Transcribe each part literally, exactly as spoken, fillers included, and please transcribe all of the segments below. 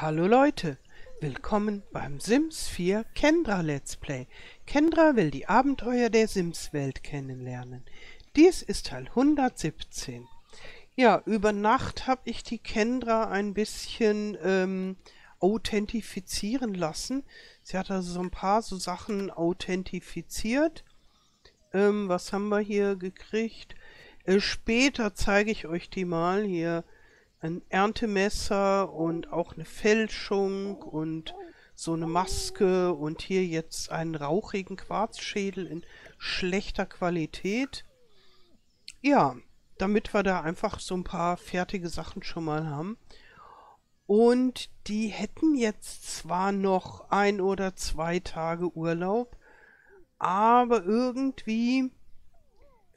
Hallo Leute, willkommen beim Sims vier Kendra Let's Play. Kendra will die Abenteuer der Sims-Welt kennenlernen. Dies ist Teil hundertsiebzehn. Ja, über Nacht habe ich die Kendra ein bisschen ähm, authentifizieren lassen. Sie hat also so ein paar so Sachen authentifiziert. Ähm, was haben wir hier gekriegt? Äh, später zeige ich euch die mal hier. Ein Erntemesser und auch eine Fälschung und so eine Maske und hier jetzt einen rauchigen Quarzschädel in schlechter Qualität. Ja, damit wir da einfach so ein paar fertige Sachen schon mal haben. Und die hätten jetzt zwar noch ein oder zwei Tage Urlaub, aber irgendwie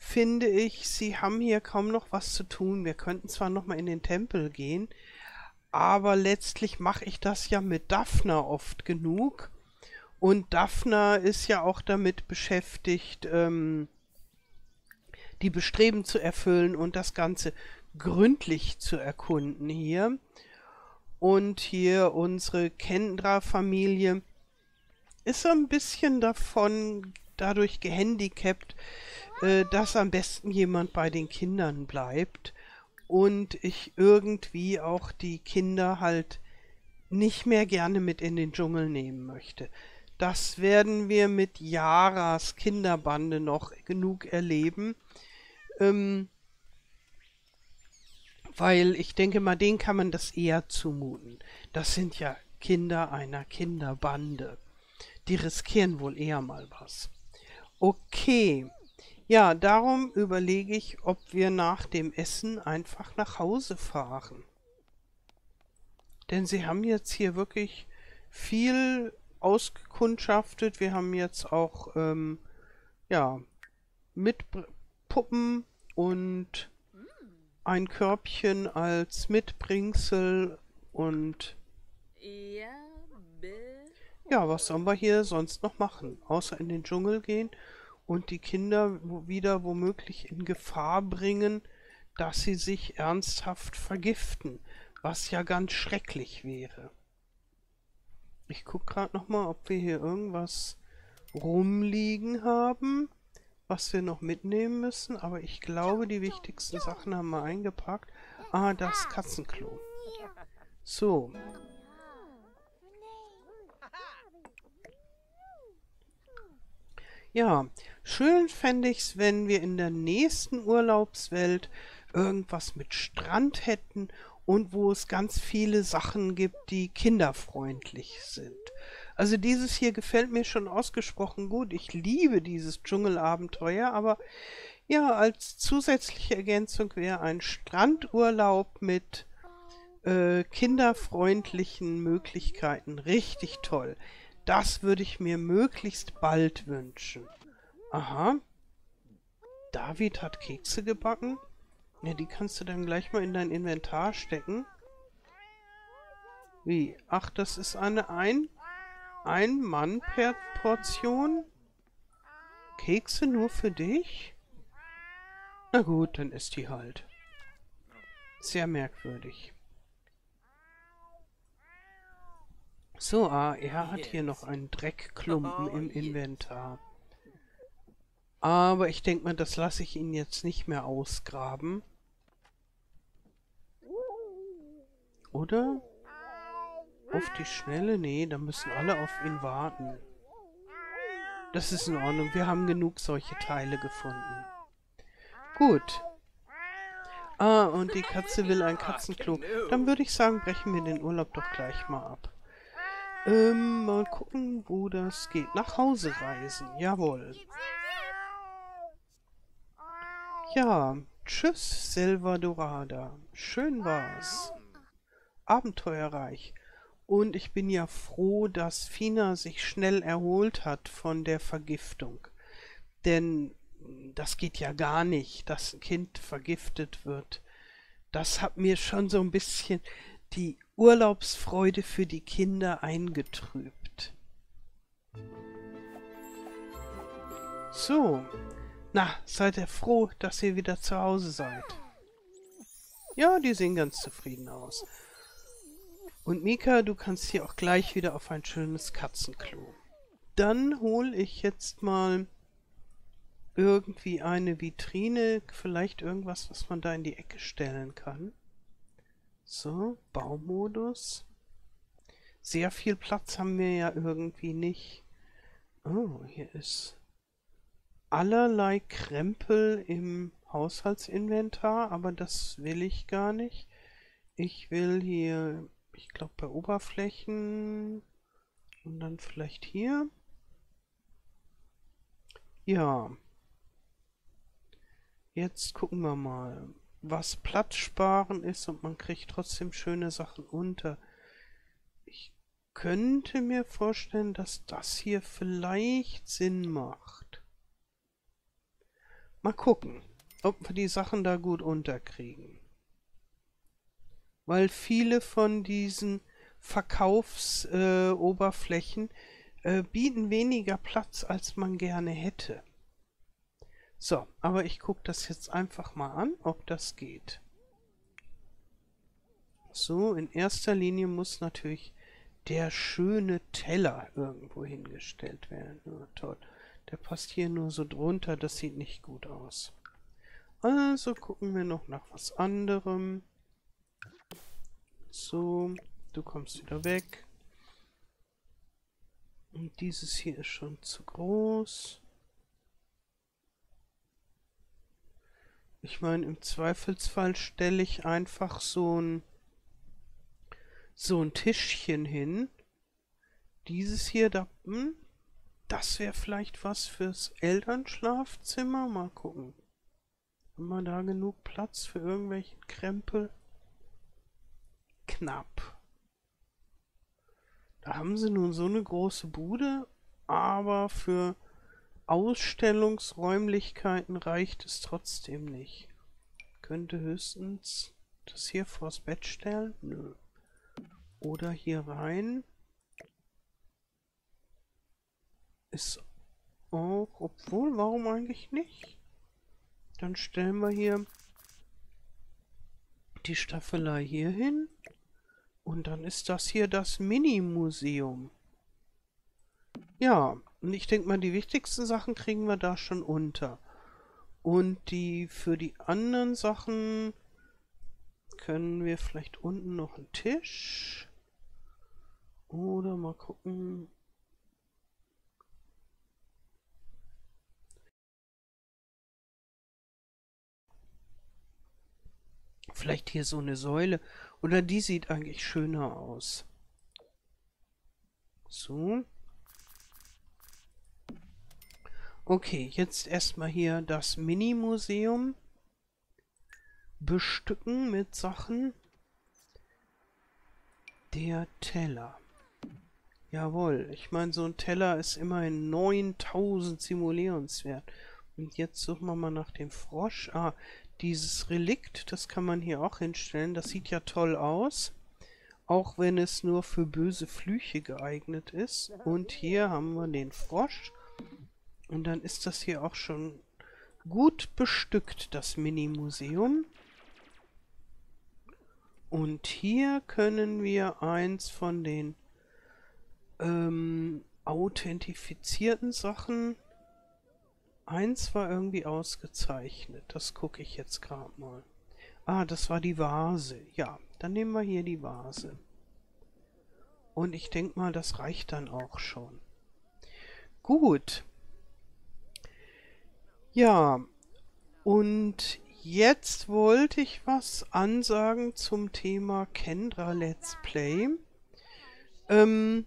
finde ich, sie haben hier kaum noch was zu tun. Wir könnten zwar nochmal in den Tempel gehen, aber letztlich mache ich das ja mit Daphna oft genug. Und Daphna ist ja auch damit beschäftigt, ähm, die Bestreben zu erfüllen und das Ganze gründlich zu erkunden hier. Und hier unsere Kendra-Familie ist so ein bisschen davon dadurch gehandicapt, dass am besten jemand bei den Kindern bleibt und ich irgendwie auch die Kinder halt nicht mehr gerne mit in den Dschungel nehmen möchte. Das werden wir mit Yaras Kinderbande noch genug erleben, ähm, weil ich denke mal, denen kann man das eher zumuten. Das sind ja Kinder einer Kinderbande. Die riskieren wohl eher mal was. Okay. Ja, darum überlege ich, ob wir nach dem Essen einfach nach Hause fahren. Denn sie haben jetzt hier wirklich viel ausgekundschaftet. Wir haben jetzt auch, ähm, ja, mit Puppen und ein Körbchen als Mitbringsel und... Ja, was sollen wir hier sonst noch machen? Außer in den Dschungel gehen... Und die Kinder wieder womöglich in Gefahr bringen, dass sie sich ernsthaft vergiften, was ja ganz schrecklich wäre. Ich gucke gerade nochmal, ob wir hier irgendwas rumliegen haben, was wir noch mitnehmen müssen. Aber ich glaube, die wichtigsten Sachen haben wir eingepackt. Ah, das Katzenklo. So. Ja, schön fände ich es, wenn wir in der nächsten Urlaubswelt irgendwas mit Strand hätten und wo es ganz viele Sachen gibt, die kinderfreundlich sind. Also dieses hier gefällt mir schon ausgesprochen gut. Ich liebe dieses Dschungelabenteuer, aber ja, als zusätzliche Ergänzung wäre ein Strandurlaub mit äh, kinderfreundlichen Möglichkeiten richtig toll. Das würde ich mir möglichst bald wünschen. Aha. David hat Kekse gebacken. Ja, die kannst du dann gleich mal in dein Inventar stecken. Wie? Ach, das ist eine ein, ein Mann per Portion? Kekse nur für dich? Na gut, dann isst die halt. Sehr merkwürdig. So, ah, er hat hier noch einen Dreckklumpen im Inventar. Aber ich denke mal, das lasse ich ihn jetzt nicht mehr ausgraben. Oder? Auf die Schnelle? Nee, da müssen alle auf ihn warten. Das ist in Ordnung. Wir haben genug solche Teile gefunden. Gut. Ah, und die Katze will ein Katzenklo. Dann würde ich sagen, brechen wir den Urlaub doch gleich mal ab. Ähm, mal gucken, wo das geht. Nach Hause reisen, jawohl. Ja, tschüss, Selva Dorada. Schön war's. Abenteuerreich. Und ich bin ja froh, dass Fina sich schnell erholt hat von der Vergiftung. Denn das geht ja gar nicht, dass ein Kind vergiftet wird. Das hat mir schon so ein bisschen die Urlaubsfreude für die Kinder eingetrübt. So. Na, seid ihr froh, dass ihr wieder zu Hause seid. Ja, die sehen ganz zufrieden aus. Und Mika, du kannst hier auch gleich wieder auf ein schönes Katzenklo. Dann hole ich jetzt mal irgendwie eine Vitrine, vielleicht irgendwas, was man da in die Ecke stellen kann. So, Baumodus. Sehr viel Platz haben wir ja irgendwie nicht. Oh, hier ist allerlei Krempel im Haushaltsinventar, aber das will ich gar nicht. Ich will hier, ich glaube bei Oberflächen und dann vielleicht hier. Ja. Jetzt gucken wir mal, was Platz sparen ist und man kriegt trotzdem schöne Sachen unter. Ich könnte mir vorstellen, dass das hier vielleicht Sinn macht. Mal gucken, ob wir die Sachen da gut unterkriegen. Weil viele von diesen Verkaufsoberflächen äh, äh, bieten weniger Platz, als man gerne hätte. So, aber ich gucke das jetzt einfach mal an, ob das geht. So, in erster Linie muss natürlich der schöne Teller irgendwo hingestellt werden. Oh, toll. Der passt hier nur so drunter, das sieht nicht gut aus. Also gucken wir noch nach was anderem. So, du kommst wieder weg. Und dieses hier ist schon zu groß. Ich meine, im Zweifelsfall stelle ich einfach so ein, so ein Tischchen hin. Dieses hier da, hm, das wäre vielleicht was fürs Elternschlafzimmer. Mal gucken. Haben wir da genug Platz für irgendwelchen Krempel? Knapp. Da haben sie nun so eine große Bude, aber für Ausstellungsräumlichkeiten reicht es trotzdem nicht. Könnte höchstens das hier vors Bett stellen? Nö. Oder hier rein. Ist auch, obwohl, warum eigentlich nicht? Dann stellen wir hier die Staffelei hier hin. Und dann ist das hier das Mini-Museum. Ja, und ich denke mal, die wichtigsten Sachen kriegen wir da schon unter. Und die für die anderen Sachen können wir vielleicht unten noch einen Tisch. Oder mal gucken. Vielleicht hier so eine Säule. Oder die sieht eigentlich schöner aus. So. Okay, jetzt erstmal hier das Mini-Museum bestücken mit Sachen. Der Teller. Jawohl, ich meine, so ein Teller ist immerhin neuntausend Simoleons wert. Und jetzt suchen wir mal nach dem Frosch. Ah, dieses Relikt, das kann man hier auch hinstellen. Das sieht ja toll aus. Auch wenn es nur für böse Flüche geeignet ist. Und hier haben wir den Frosch. Und dann ist das hier auch schon gut bestückt, das Mini-Museum. Und hier können wir eins von den ähm, authentifizierten Sachen. Eins war irgendwie ausgezeichnet. Das gucke ich jetzt gerade mal. Ah, das war die Vase. Ja, dann nehmen wir hier die Vase. Und ich denke mal, das reicht dann auch schon. Gut. Ja, und jetzt wollte ich was ansagen zum Thema Kendra Let's Play. Ähm,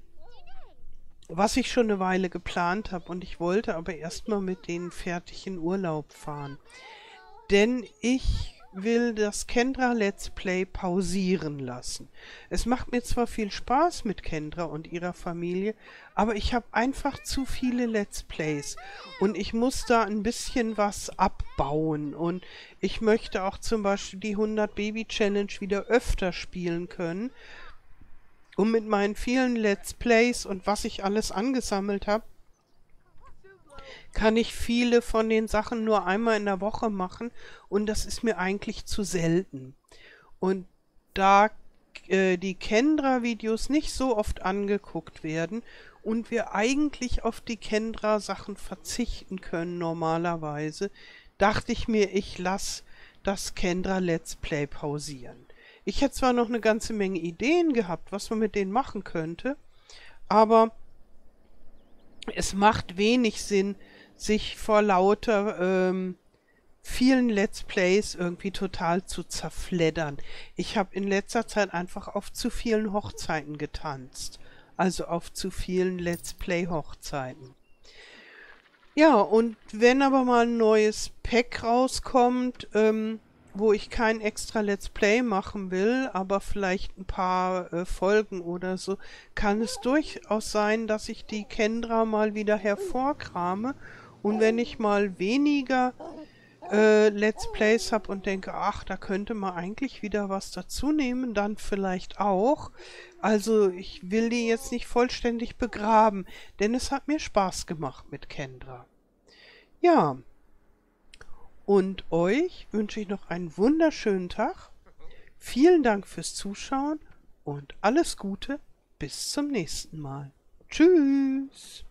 was ich schon eine Weile geplant habe und ich wollte aber erstmal mit denen fertig in Urlaub fahren. Denn ich will das Kendra Let's Play pausieren lassen. Es macht mir zwar viel Spaß mit Kendra und ihrer Familie, aber ich habe einfach zu viele Let's Plays und ich muss da ein bisschen was abbauen und ich möchte auch zum Beispiel die hundert Baby Challenge wieder öfter spielen können, um mit meinen vielen Let's Plays und was ich alles angesammelt habe, kann ich viele von den Sachen nur einmal in der Woche machen und das ist mir eigentlich zu selten. Und da äh, die Kendra-Videos nicht so oft angeguckt werden und wir eigentlich auf die Kendra-Sachen verzichten können normalerweise, dachte ich mir, ich lasse das Kendra-Let's Play pausieren. Ich hätte zwar noch eine ganze Menge Ideen gehabt, was man mit denen machen könnte, aber es macht wenig Sinn, sich vor lauter ähm, vielen Let's Plays irgendwie total zu zerfleddern. Ich habe in letzter Zeit einfach auf zu vielen Hochzeiten getanzt. Also auf zu vielen Let's Play Hochzeiten. Ja, und wenn aber mal ein neues Pack rauskommt, ähm, wo ich kein extra Let's Play machen will, aber vielleicht ein paar äh, Folgen oder so, kann es durchaus sein, dass ich die Kendra mal wieder hervorkrame. Und wenn ich mal weniger äh, Let's Plays habe und denke, ach, da könnte man eigentlich wieder was dazu nehmen, dann vielleicht auch. Also ich will die jetzt nicht vollständig begraben, denn es hat mir Spaß gemacht mit Kendra. Ja. Und euch wünsche ich noch einen wunderschönen Tag. Vielen Dank fürs Zuschauen und alles Gute. Bis zum nächsten Mal. Tschüss.